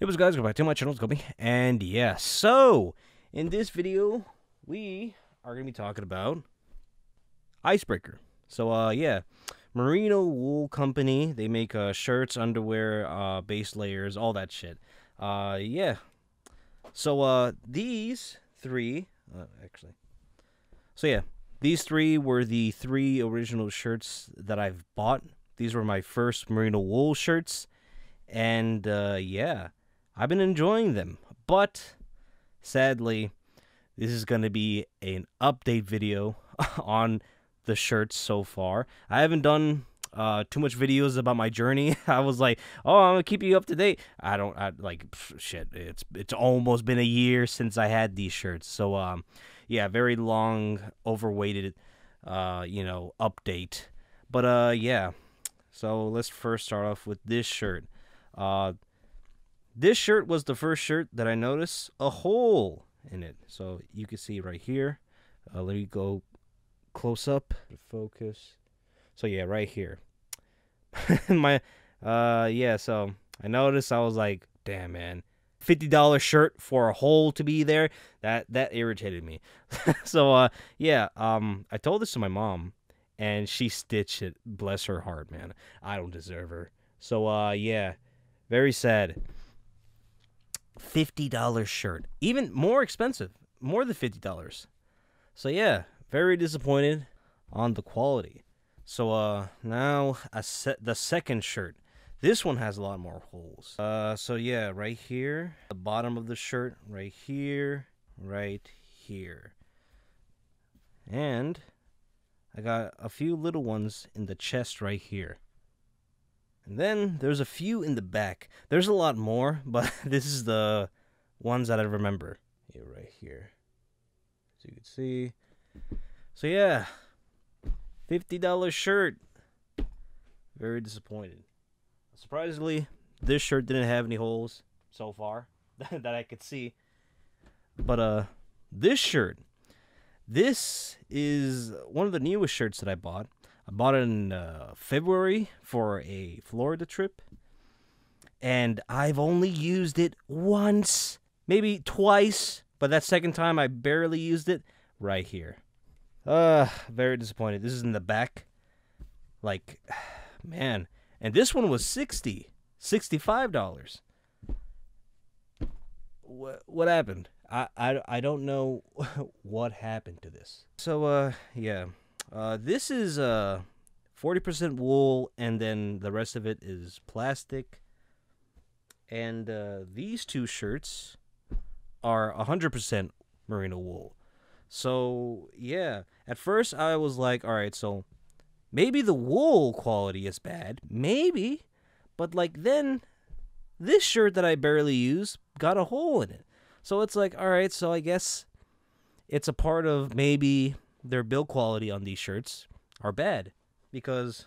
Hey, what's up, guys? Go back to my channel. It's Kobe. And yeah, so in this video, we are going to be talking about Icebreaker. So yeah, Merino Wool Company. They make shirts, underwear, base layers, all that shit. Yeah. So these three, actually. So yeah, these three were the three original shirts that I've bought. These were my first Merino Wool shirts. And yeah, I've been enjoying them. But sadly, this is going to be an update video on the shirts so far. I haven't done too much videos about my journey. I was like, oh, I'm going to keep you up to date. Shit, it's almost been a year since I had these shirts. So, yeah, very long, overweighted, you know, update. But, yeah, so let's first start off with this shirt. This shirt was the first shirt that I noticed a hole in it. So you can see right here. Let me go close up. Focus. So yeah, right here. Yeah, so I noticed, I was like, damn, man. $50 shirt for a hole to be there. That irritated me. So yeah, I told this to my mom and she stitched it. Bless her heart, man. I don't deserve her. So yeah. Very sad. $50 shirt. Even more expensive. More than $50. So yeah, very disappointed on the quality. So now the second shirt. This one has a lot more holes. So yeah, right here. The bottom of the shirt. Right here. Right here. And I got a few little ones in the chest right here. And then there's a few in the back. There's a lot more, but this is the ones that I remember. Yeah, right here. As you can see. So yeah, $50 shirt. Very disappointed. Surprisingly, this shirt didn't have any holes so far that I could see. But this shirt, this is one of the newest shirts that I bought. I bought it in February for a Florida trip, and I've only used it once, maybe twice, but that second time I barely used it right here. Very disappointed. This is in the back. Like, man. And this one was $60, $65. What happened? I don't know what happened to this. So, yeah. This is 40% wool, and then the rest of it is plastic. And these two shirts are 100% merino wool. So, yeah. At first, I was like, all right, so maybe the wool quality is bad. Maybe. But, like, then this shirt that I barely use got a hole in it. So it's like, all right, so I guess it's a part of maybe their build quality on these shirts are bad, because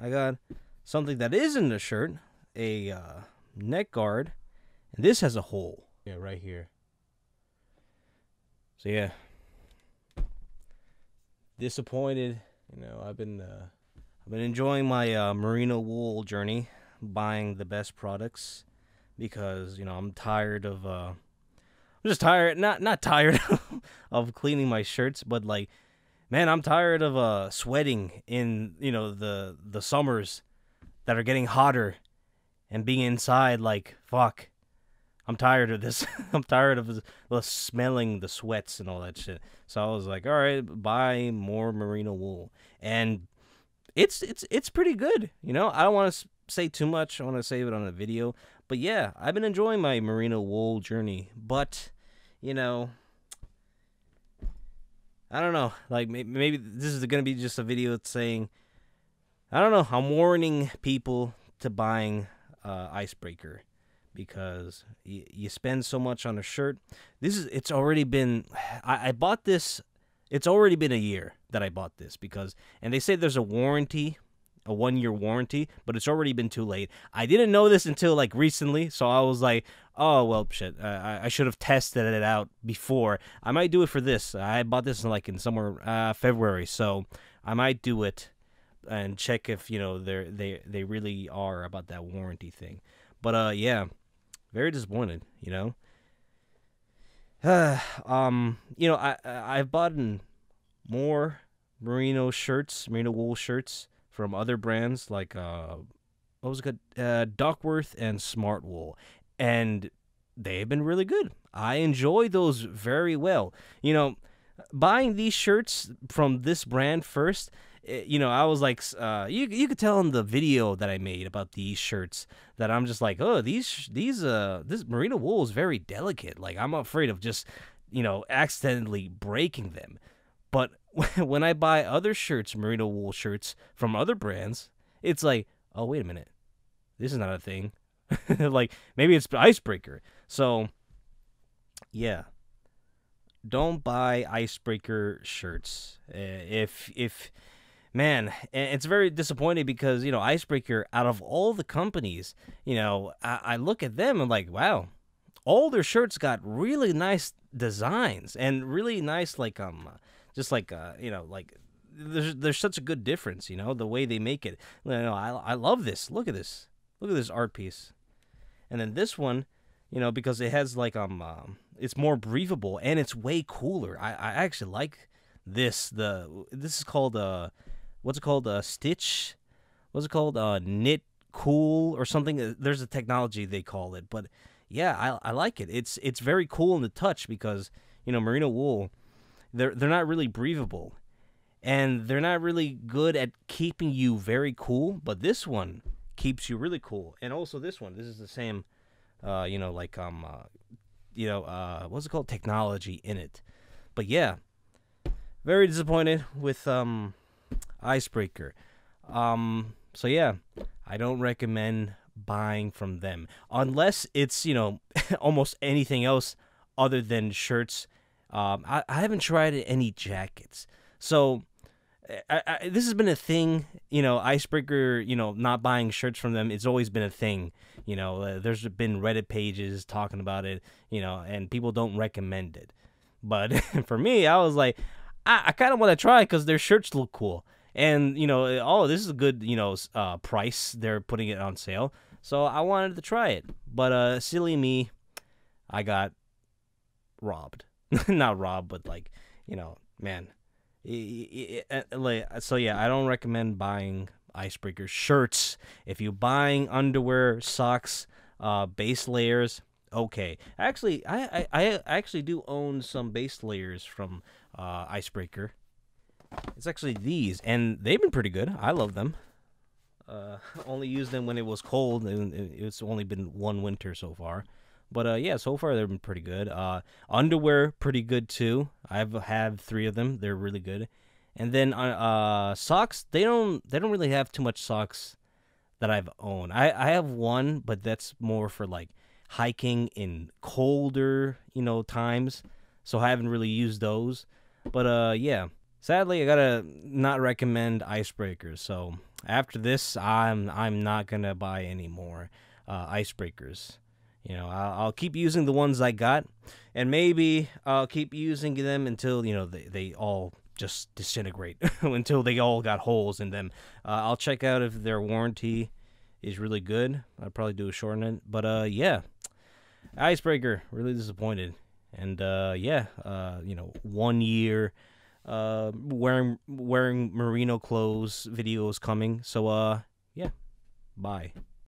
I got something that is in the shirt, a neck guard, and this has a hole. Yeah, right here. So yeah, disappointed. You know, I've been enjoying my merino wool journey, buying the best products, because you know I'm tired of I'm just tired, not tired of cleaning my shirts, but like, man, I'm tired of sweating in, you know, the summers that are getting hotter and being inside. Like, fuck, I'm tired of this. I'm tired of smelling the sweats and all that shit. So I was like, all right, buy more merino wool, and it's pretty good. You know, I don't want to say too much. I want to save it on a video. But yeah, I've been enjoying my merino wool journey. But you know, I don't know, like, maybe this is going to be just a video saying, I don't know, I'm warning people to buying Icebreaker, because you spend so much on a shirt. It's already been, I bought this, it's already been a year that I bought this, because, and they say there's a warranty, a one-year warranty, but it's already been too late. I didn't know this until, like, recently, so I was like, oh, well, shit, I should have tested it out before. I might do it for this. I bought this in, like, in somewhere February, so I might do it and check if, you know, they really are about that warranty thing. But, yeah, very disappointed, you know. You know, I've bought in more merino shirts, merino wool shirts from other brands like what was it called? Duckworth and Smartwool, and they've been really good. I enjoy those very well. You know, buying these shirts from this brand first, you know, I was like, you could tell in the video that I made about these shirts that I'm just like, oh, this merino wool is very delicate. Like, I'm afraid of just, you know, accidentally breaking them. But when I buy other shirts, merino wool shirts from other brands, it's like, oh, wait a minute, this is not a thing. Like, maybe it's Icebreaker. So, yeah. Don't buy Icebreaker shirts. If man, it's very disappointing because, you know, Icebreaker, out of all the companies, you know, I look at them and like, wow, all their shirts got really nice designs and really nice, like, just like, you know, like, there's such a good difference, you know, the way they make it. You know, I love this. Look at this. Look at this art piece. And then this one, you know, because it has like, it's more breathable and it's way cooler. I actually like this. This is called, what's it called? Stitch? What's it called? Knit Cool or something. There's a technology they call it. But yeah, I like it. It's very cool in the touch because, you know, merino wool, they're not really breathable. And they're not really good at keeping you very cool. But this one keeps you really cool. And also this one. This is the same, you know, like, you know, what's it called? Technology in it. But yeah, very disappointed with, Icebreaker. So yeah, I don't recommend buying from them unless it's, you know, almost anything else other than shirts. I haven't tried any jackets. So this has been a thing, you know, Icebreaker, you know, not buying shirts from them. It's always been a thing, you know, there's been Reddit pages talking about it, you know, and people don't recommend it. But for me, I was like, I kind of want to try because their shirts look cool. And, you know, oh, this is a good, you know, price. They're putting it on sale. So I wanted to try it. But silly me, I got robbed. Not robbed, but like, you know, man. So, yeah, I don't recommend buying Icebreaker shirts. If you're buying underwear, socks, base layers, okay. Actually, I actually do own some base layers from Icebreaker. It's actually these, and they've been pretty good. I love them. Only used them when it was cold, and it's only been one winter so far. But yeah, so far they've been pretty good. Underwear, pretty good too. I've had 3 of them. They're really good. And then socks, they don't really have too much socks that I've owned. I have one, but that's more for like hiking in colder, you know, times. So I haven't really used those. But yeah. Sadly, I gotta not recommend Icebreakers. So after this, I'm not gonna buy any more Icebreakers. You know, I'll keep using the ones I got, and maybe I'll keep using them until, you know, they all just disintegrate, until they all got holes in them. I'll check out if their warranty is really good. I'll probably do a shorten it, but yeah, Icebreaker, really disappointed, and yeah, you know, 1 year. Wearing merino clothes video is coming, so yeah, bye.